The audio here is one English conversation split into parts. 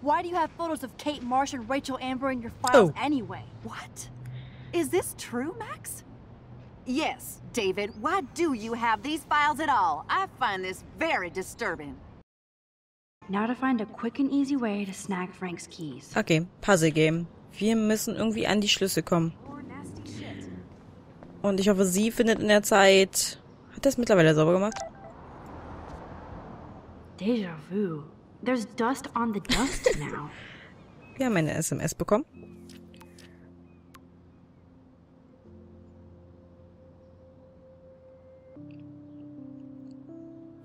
Why do you have photos of Kate Marsh and Rachel Amber in your files anyway? What? Is this true, Max? Yes, David. Why do you have these files at all? I find this very disturbing. Now to find a quick and easy way to snag Frank's keys. Okay, Puzzle Game. Wir müssen irgendwie an die Schlüssel kommen. Und ich hoffe, sie findet in der Zeit... Hat er es mittlerweile sauber gemacht? Déjà vu. There's dust on the dust now. Wir haben eine SMS bekommen.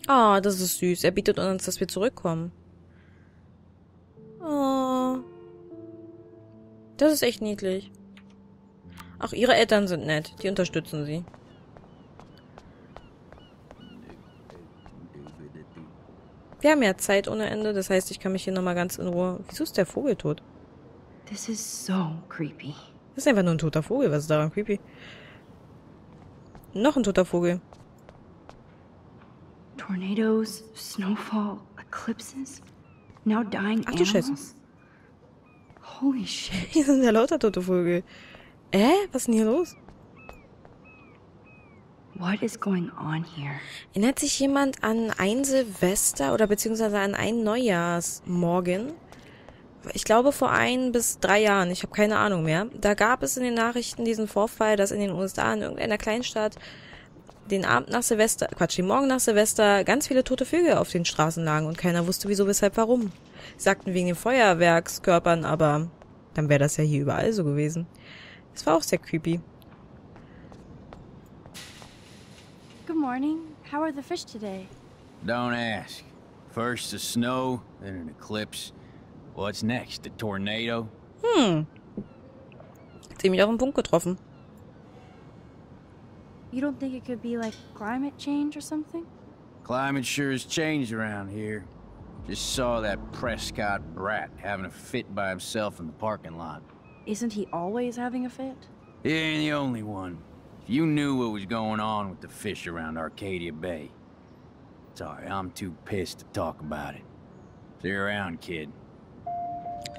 Ah, das ist süß. Er bietet uns, dass wir zurückkommen. Oh. Das ist echt niedlich. Auch ihre Eltern sind nett. Die unterstützen sie. Wir haben ja Zeit ohne Ende. Das heißt, ich kann mich hier nochmal ganz in Ruhe... Wieso ist der Vogel tot? This is so creepy. Das ist einfach nur ein toter Vogel. Was ist daran creepy? Noch ein toter Vogel. Tornadoes, snowfall, eclipses, now dying animals. Ach du Scheiße. Holy shit. Hier sind ja lauter tote Vögel. Was ist denn hier los? What is going on here? Erinnert sich jemand an ein Silvester oder beziehungsweise an einen Neujahrsmorgen? Ich glaube vor 1 bis 3 Jahren, ich habe keine Ahnung mehr. Da gab es in den Nachrichten diesen Vorfall, dass in den USA in irgendeiner Kleinstadt den Abend nach Silvester, den Morgen nach Silvester, ganz viele tote Vögel auf den Straßen lagen und keiner wusste wieso, weshalb, warum. Sie sagten wegen den Feuerwerkskörpern, aber dann wäre das ja hier überall so gewesen. Das war auch sehr creepy. Good morning. How are the fish today? Don't ask. First the snow, then an eclipse. What's next? The tornado? Hat sie mich auf den Punkt getroffen. You don't think it could be like climate change or something? Climate sure has changed around here. Just saw that Prescott brat having a fit by himself in the parking lot. Isn't he always having a fit? He ain't the only one. If you knew what was going on with the fish around Arcadia Bay. Sorry, I'm too pissed to talk about it. See you around, kid.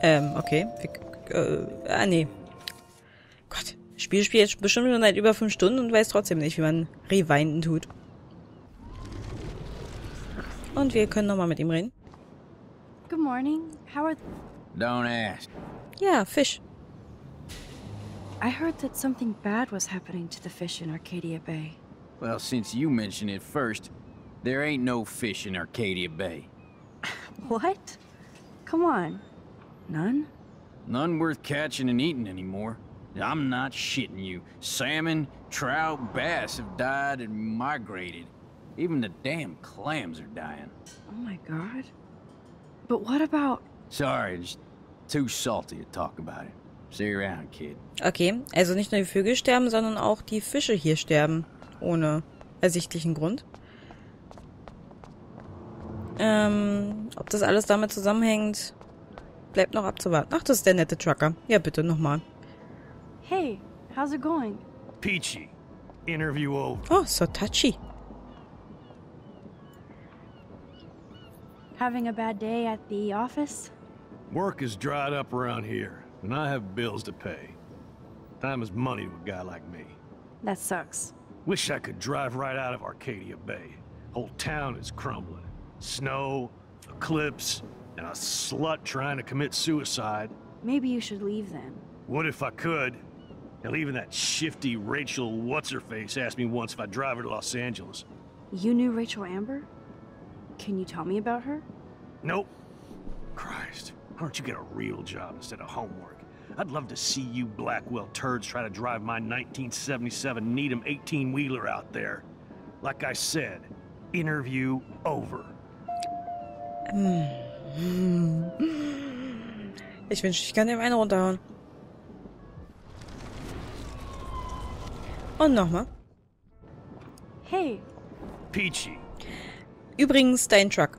Okay. Nee. Gott. Spiel spielt jetzt bestimmt schon seit über 5 Stunden und weiß trotzdem nicht, wie man rewinden tut. Und wir können nochmal mit ihm reden. Good morning. How are Don't ask. Ja, Fisch. I heard that something bad was happening to the fish in Arcadia Bay. Well, since you mentioned it first, there ain't no fish in Arcadia Bay. What? Come on. None? None worth catching and eating anymore. I'm not shitting you. Salmon, trout, bass have died and migrated. Even the damn clams are dying. Oh my god. But what about... Sorry, it's too salty to talk about it. See you around, kid. Okay, also nicht nur die Vögel sterben, sondern auch die Fische hier sterben. Ohne ersichtlichen Grund. Ob das alles damit zusammenhängt, bleibt noch abzuwarten. Ach, das ist der nette Trucker. Ja, bitte, nochmal. Hey, how's it going? Peachy. Interview over. Oh, so touchy. Having a bad day at the office? Work is dried up around here, and I have bills to pay. Time is money to a guy like me. That sucks. Wish I could drive right out of Arcadia Bay. Whole town is crumbling. Snow, eclipse, and a slut trying to commit suicide. Maybe you should leave then. What if I could? Now even that shifty Rachel what's-her-face asked me once if I'd drive her to Los Angeles. You knew Rachel Amber? Can you tell me about her? Nope. Christ, why don't you get a real job instead of homework? I'd love to see you Blackwell turds try to drive my 1977 Needham 18-wheeler out there. Like I said, interview over. Ich wünschte, ich kann dem einen runterhauen. Und nochmal. Hey. Peachy. Übrigens, dein Truck.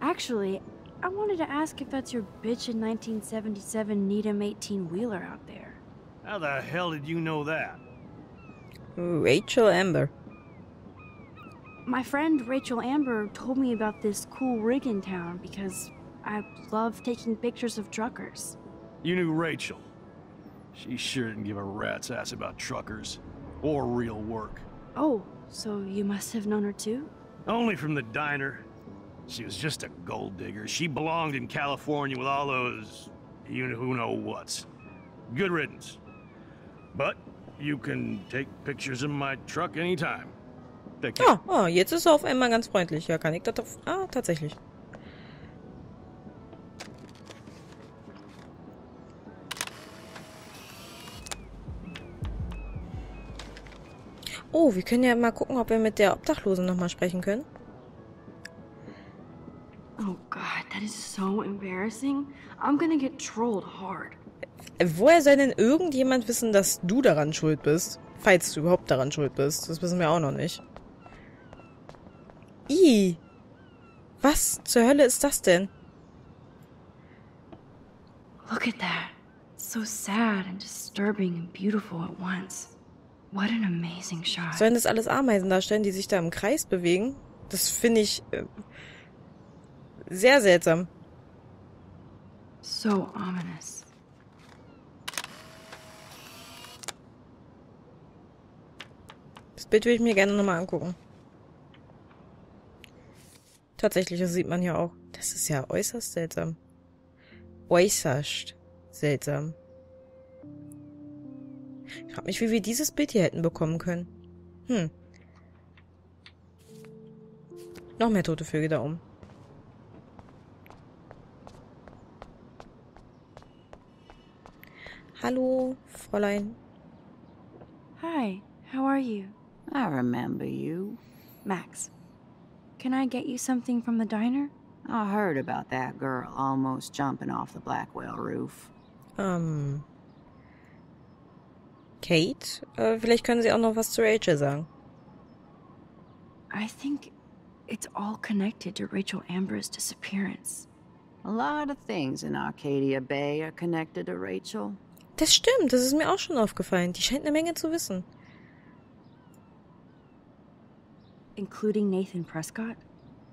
Actually, I wanted to ask if that's your bitch in 1977 Needham 18-wheeler out there. How the hell did you know that? Rachel Amber. My friend Rachel Amber told me about this cool rig in town because I love taking pictures of truckers. You knew Rachel. She sure didn't give a rat's ass about truckers or real work. Oh, so you must have known her too? Only from the diner. She was just a gold digger. She belonged in California with all those you-know-who-know-whats. Good riddance. But you can take pictures in my truck anytime. Ja, oh, jetzt ist er auf einmal ganz freundlich. Ja, kann ich das auf... Ah, tatsächlich. Oh, wir können ja mal gucken, ob wir mit der Obdachlosen nochmal sprechen können. Oh God, that is so embarrassing. I'm gonna get trolled hard. Woher soll denn irgendjemand wissen, dass du daran schuld bist? Falls du überhaupt daran schuld bist. Das wissen wir auch noch nicht. Ih! Was zur Hölle ist das denn? Look at that. It's so sad and disturbing and beautiful at once. What an amazing shot. Sollen das alles Ameisen darstellen, die sich da im Kreis bewegen? Das finde ich sehr seltsam. So ominous. Das Bild würde ich mir gerne nochmal angucken. Tatsächlich, das sieht man hier auch. Das ist ja äußerst seltsam. Äußerst seltsam. Ich frage mich, wie wir dieses Bild hier hätten bekommen können. Hm. Noch mehr tote Vögel da oben. Hallo, Fräulein. Hi, how are you? I remember you. Max, can I get you something from the diner? I heard about that girl almost jumping off the Blackwell roof. Kate, vielleicht können Sie auch noch was zu Rachel sagen. I think it's all connected to Rachel Amber's disappearance. A lot of things in Arcadia Bay are connected to Rachel. Das stimmt, das ist mir auch schon aufgefallen. Die scheint eine Menge zu wissen. Including Nathan Prescott?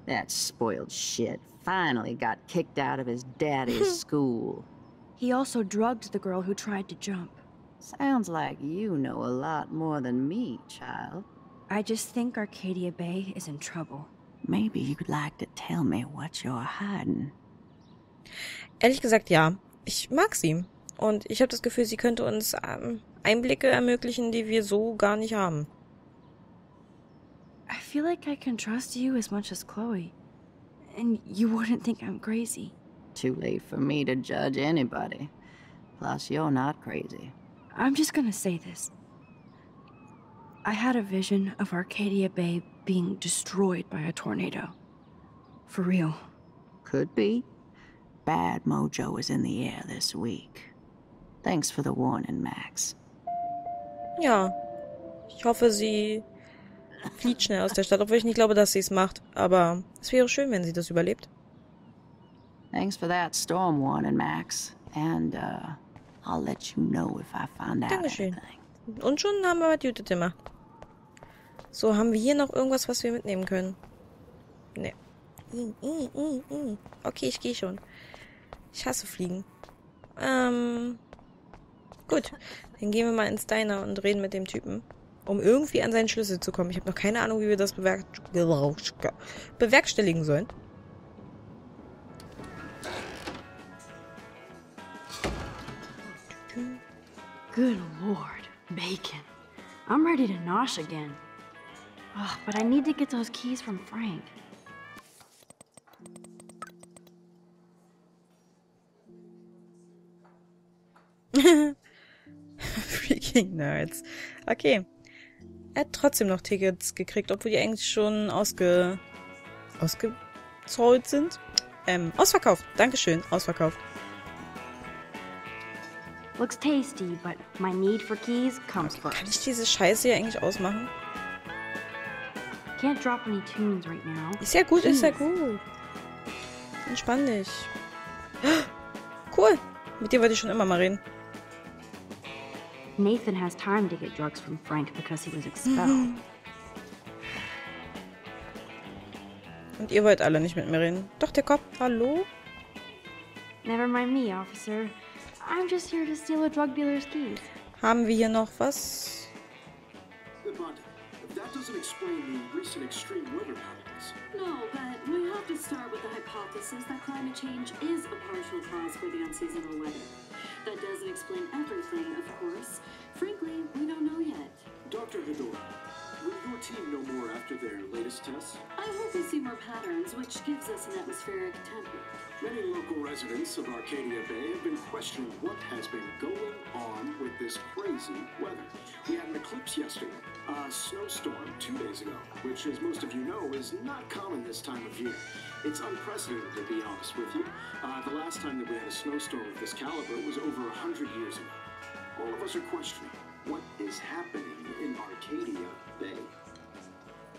That spoiled shit finally got kicked out of his daddy's school. He also drugged the girl who tried to jump. Sounds like you know a lot more than me, child. I just think Arcadia Bay is in trouble. Maybe you'd like to tell me what you're hiding. Ehrlich gesagt, ja. Ich mag sie. Und ich habe das Gefühl, sie könnte uns Einblicke ermöglichen, die wir so gar nicht haben. I feel like I can trust you as much as Chloe. And you wouldn't think I'm crazy. Too late for me to judge anybody. Plus, you're not crazy. I'm just gonna say this. I had a vision of Arcadia Bay being destroyed by a tornado. For real. Could be. Bad mojo is in the air this week. Thanks for the warning, Max. Ja, ich hoffe, sie flieht schnell aus der Stadt, obwohl ich nicht glaube, dass sie es macht. Aber es wäre schön, wenn sie das überlebt. Thanks for that storm warning, Max. And, I'll let you know if I find out anything. Dankeschön. Und schon haben wir was Jute gemacht. So, haben wir hier noch irgendwas, was wir mitnehmen können? Ne. Okay, ich gehe schon. Ich hasse Fliegen. Gut. Dann gehen wir mal ins Diner und reden mit dem Typen. Um irgendwie an seinen Schlüssel zu kommen. Ich habe noch keine Ahnung, wie wir das bewerkstelligen sollen. Good Lord, bacon. I'm ready to nosh again. Ugh, but I need to get those keys from Frank. Freaking nerds. Okay. Er hat trotzdem noch Tickets gekriegt, obwohl die eigentlich schon ausgezahlt sind. Ausverkauft. Dankeschön, ausverkauft. Looks tasty, but my need for keys comes first. Kann ich diese Scheiße hier eigentlich ausmachen? Can't drop any tunes right now. Ist ja gut, ist ja gut. Entspann dich. Cool. Mit dir wollte ich schon immer mal reden. Nathan has time to get drugs from Frank because he was expelled. Und ihr wollt alle nicht mit mir reden. Doch, der Kopf. Hallo? Never mind me, Officer. I'm just here to steal a drug dealer's keys. Haben wir hier noch was? If that doesn't explain the recent extreme weather patterns. No, but we have to start with the hypothesis that climate change is a partial cause for the unseasonal weather. That doesn't explain everything, of course. Frankly, we don't know yet. Dr. Hador, will your team know more after their latest tests? I hope we see more patterns, which gives us an atmospheric template. Many local residents of Arcadia Bay have been questioning what has been going on with this crazy weather. We had an eclipse yesterday, a snowstorm 2 days ago, which, as most of you know, is not common this time of year. It's unprecedented, to be honest with you. The last time that we had a snowstorm of this caliber was over 100 years ago. All of us are questioning what is happening in Arcadia Bay.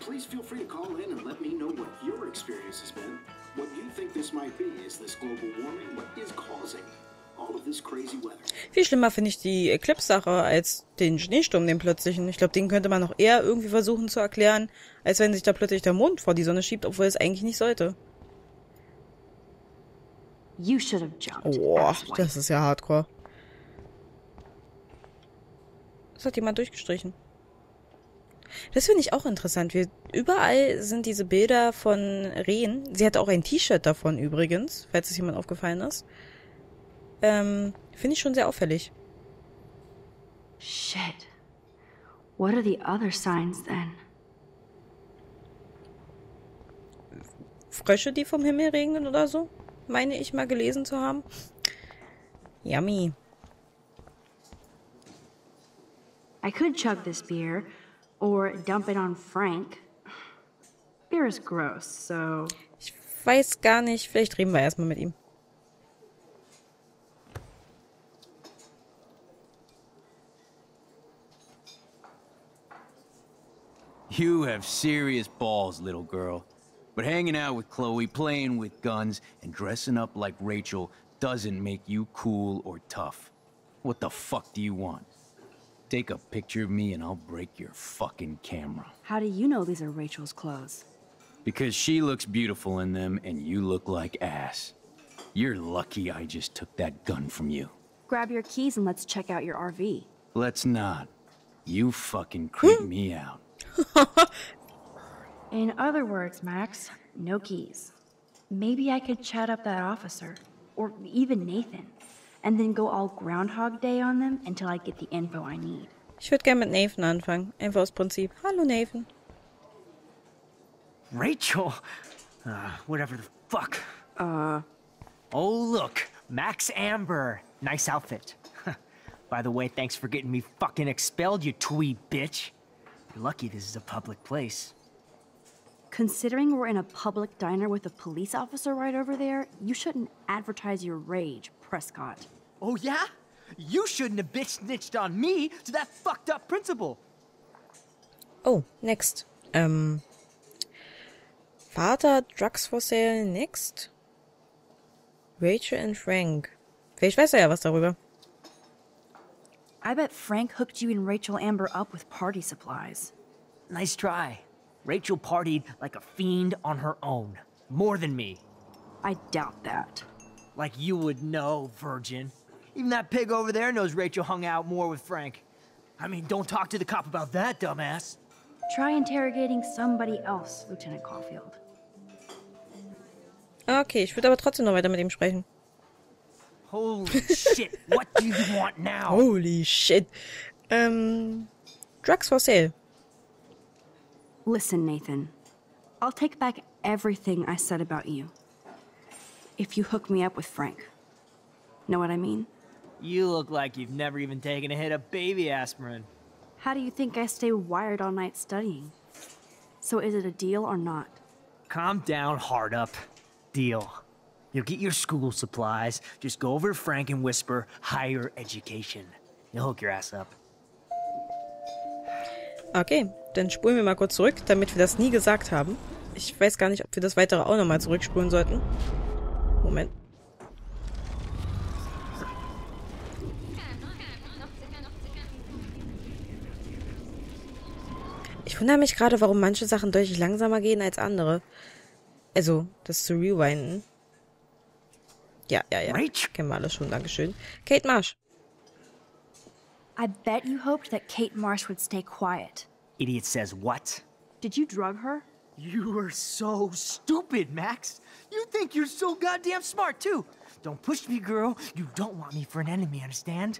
Please feel free to call in and let me know what your experience has been. What you think this might be? Is this global warming? What is causing all of this crazy weather? Viel schlimmer finde ich die Eclipse-Sache als den Schneesturm, den plötzlichen. Ich glaube, den könnte man noch eher irgendwie versuchen zu erklären, als wenn sich da plötzlich der Mond vor die Sonne schiebt, obwohl es eigentlich nicht sollte. Boah, das ist ja hardcore. Das hat jemand durchgestrichen. Das finde ich auch interessant. Überall sind diese Bilder von Rehen. Sie hat auch ein T-Shirt davon übrigens, falls es jemand aufgefallen ist. Finde ich schon sehr auffällig. Shit. What are the other signs then? Frösche, die vom Himmel regnen oder so? Meine ich mal gelesen zu haben. Yummy. I could chug this beer. Or dump it on Frank. Beer is gross, so. Ich weiß gar nicht. Vielleicht reden wir erstmal mit ihm. You have serious balls, little girl. But hanging out with Chloe, playing with guns, and dressing up like Rachel doesn't make you cool or tough. What the fuck do you want? Take a picture of me and I'll break your fucking camera. How do you know these are Rachel's clothes? Because she looks beautiful in them and you look like ass. You're lucky I just took that gun from you. Grab your keys and let's check out your RV. Let's not. You fucking creep me out. In other words, Max, no keys. Maybe I could chat up that officer. Or even Nathan. And then go all Groundhog Day on them until I get the info I need. Ich würde gerne mit Nathan anfangen. Einfach aus Prinzip. Hallo Nathan. Rachel. Whatever the fuck. Oh look, Max Amber. Nice outfit. By the way, thanks for getting me fucking expelled, you tweed bitch. You're lucky this is a public place. Considering we're in a public diner with a police officer right over there, you shouldn't advertise your rage, Prescott. Oh yeah? You shouldn't have bitch snitched on me to that fucked up principal. Oh, next. Vater, drugs for sale, next. Rachel and Frank. Vielleicht weiß ja was darüber. I bet Frank hooked you and Rachel Amber up with party supplies. Nice try. Rachel partied like a fiend on her own. More than me. I doubt that. Like you would know, virgin. Even that pig over there knows Rachel hung out more with Frank. I mean, don't talk to the cop about that, dumbass. Try interrogating somebody else, Lieutenant Caulfield. Okay, ich würde aber trotzdem noch weiter mit ihm sprechen. Holy shit, what do you want now? Holy shit. Drugs for sale. Listen, Nathan. I'll take back everything I said about you. If you hook me up with Frank. Know what I mean? You look like you've never even taken a hit of baby aspirin. How do you think I stay wired all night studying? So is it a deal or not? Calm down, hard up. Deal. You'll get your school supplies, just go over to Frank and whisper higher education. You'll hook your ass up. Okay, dann spulen wir mal kurz zurück, damit wir das nie gesagt haben. Ich weiß gar nicht, ob wir das weitere auch nochmal zurückspulen sollten. Moment. Ich wundere mich gerade, warum manche Sachen deutlich langsamer gehen als andere. Also, das zu rewinden. Ja. Rach. Kennen wir alle schon, Dankeschön. Kate Marsh. I bet you hoped that Kate Marsh would stay quiet. Idiot says what? Did you drug her? You are so stupid, Max. You think you're so goddamn smart, too. Don't push me, girl. You don't want me for an enemy, understand?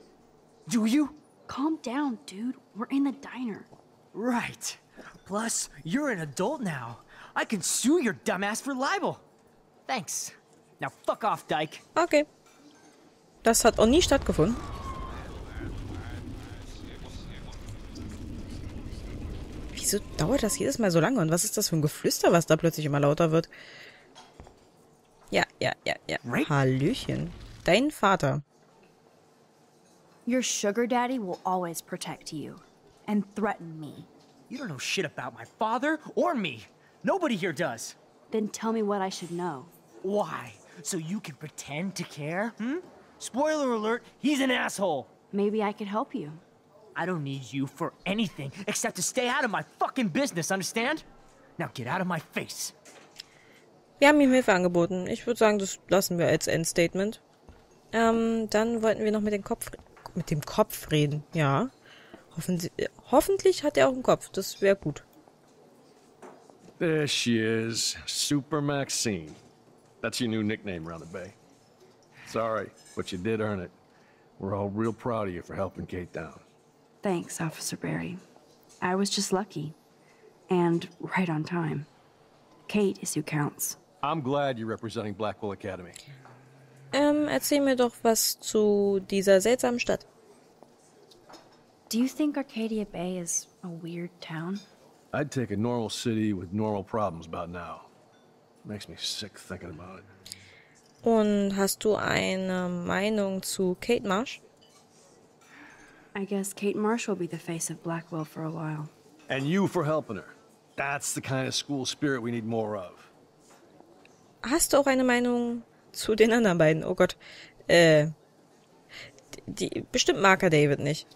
Do you? Calm down, dude. We're in the diner. Right. Plus, you're an adult now. I can sue your dumbass for libel. Thanks. Now fuck off, Dyke. Okay. Das hat auch nie stattgefunden. Wieso dauert das jedes Mal so lange? Und was ist das für ein Geflüster, was da plötzlich immer lauter wird? Ja. Hallöchen. Dein Vater. Your sugar daddy will always protect you and threaten me. You don't know shit about my father or me. Nobody here does. Then tell me what I should know. Why? So you can pretend to care? Spoiler alert, he's an asshole. Maybe I could help you. I don't need you for anything except to stay out of my fucking business, understand? Now get out of my face. Wir haben ihm Hilfe angeboten. Ich würde sagen, das lassen wir als Endstatement. Dann wollten wir noch mit dem Kopf reden. Ja. Hoffentlich hat er auch einen Kopf. Das wäre gut. There she is, Super Maxine. That's your new nickname around the bay. Sorry, but you did earn it. We're all real proud of you for helping Kate down. Thanks, Officer Barry. I was just lucky. And right on time. Kate is who counts. I'm glad you're representing Blackwell Academy. Erzähl mir doch was zu dieser seltsamen Stadt. Do you think Arcadia Bay is a weird town? I'd take a normal city with normal problems about now. Makes me sick thinking about it. Und hast du eine Meinung zu Kate Marsh? I guess Kate Marsh will be the face of Blackwell for a while. And you for helping her. That's the kind of school spirit we need more of. Hast du auch eine Meinung zu den anderen beiden? Oh Gott. Bestimmt mag er David nicht.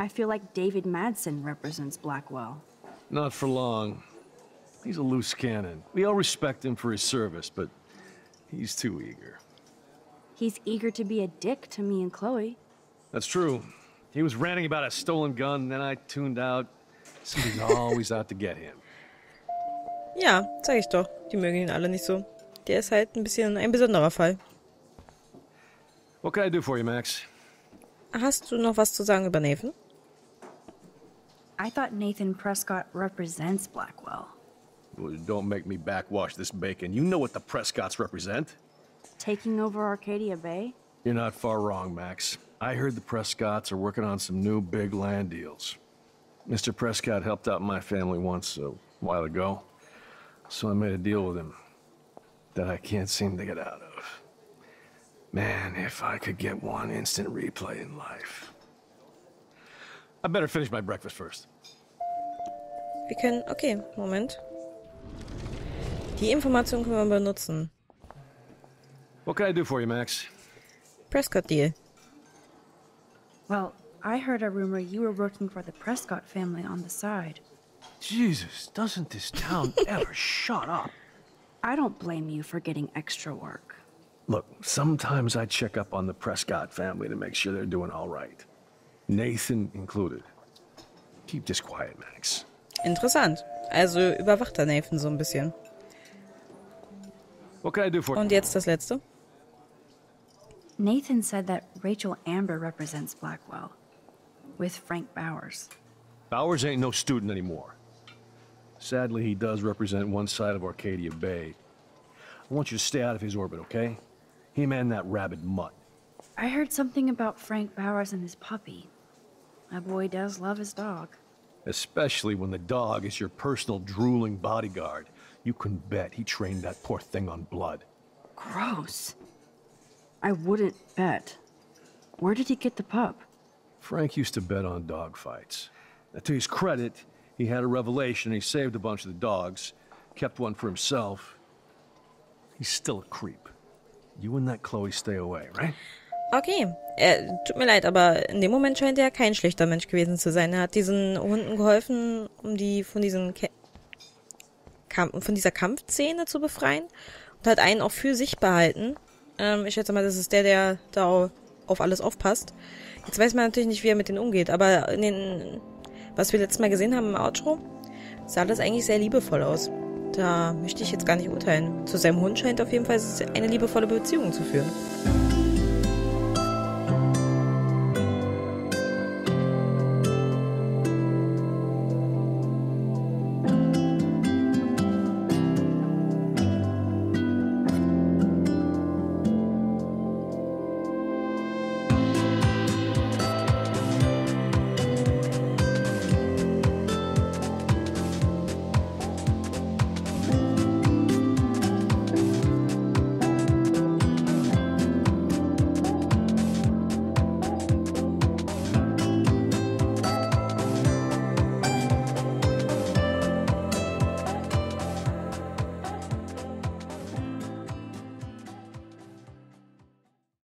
I feel like David Madsen represents Blackwell. Not for long. He's a loose cannon. We all respect him for his service, but he's too eager. He's eager to be a dick to me and Chloe. That's true. He was ranting about a stolen gun, and then I tuned out. Somebody's always out to get him. Ja, sag ich doch. Die mögen ihn alle nicht so. Der ist halt ein bisschen ein besonderer Fall. What can I do for you, Max? Hast du noch was zu sagen über Nathan? I thought Nathan Prescott represents Blackwell. Don't make me backwash this bacon. You know what the Prescotts represent. Taking over Arcadia Bay? You're not far wrong, Max. I heard the Prescotts are working on some new big land deals. Mr. Prescott helped out my family once a while ago, so I made a deal with him that I can't seem to get out of. Man, if I could get one instant replay in life. I better finish my breakfast first. We can... Okay, Moment. Die Information können wir benutzen. What can I do for you, Max? Prescott deal. Well, I heard a rumor you were working for the Prescott family on the side. Jesus, doesn't this town ever shut up? I don't blame you for getting extra work. Look, sometimes I check up on the Prescott family to make sure they're doing all right. Nathan included. Keep this quiet, Max. Interessant. Also überwacht er Nathan so ein bisschen. What can I do for you? Und jetzt das Letzte. Nathan said that Rachel Amber represents Blackwell. With Frank Bowers. Bowers ain't no student anymore. Sadly, he does represent one side of Arcadia Bay. I want you to stay out of his orbit, okay? Him and that rabid mutt. I heard something about Frank Bowers and his puppy. My boy does love his dog. Especially when the dog is your personal drooling bodyguard. You can bet he trained that poor thing on blood. Gross. I wouldn't bet. Where did he get the pup? Frank used to bet on dog fights. To his credit, he had a revelation. He saved a bunch of the dogs, kept one for himself. He's still a creep. You and that Chloe stay away, right? Okay, tut mir leid, aber in dem Moment scheint er kein schlechter Mensch gewesen zu sein. Er hat diesen Hunden geholfen, um die von dieser Kampfszene zu befreien und hat einen auch für sich behalten. Ich schätze mal, das ist der, der da auf alles aufpasst. Jetzt weiß man natürlich nicht, wie er mit denen umgeht, aber in den, was wir letztes Mal gesehen haben im Outro, sah das eigentlich sehr liebevoll aus. Da möchte ich jetzt gar nicht urteilen. Zu seinem Hund scheint auf jeden Fall eine liebevolle Beziehung zu führen.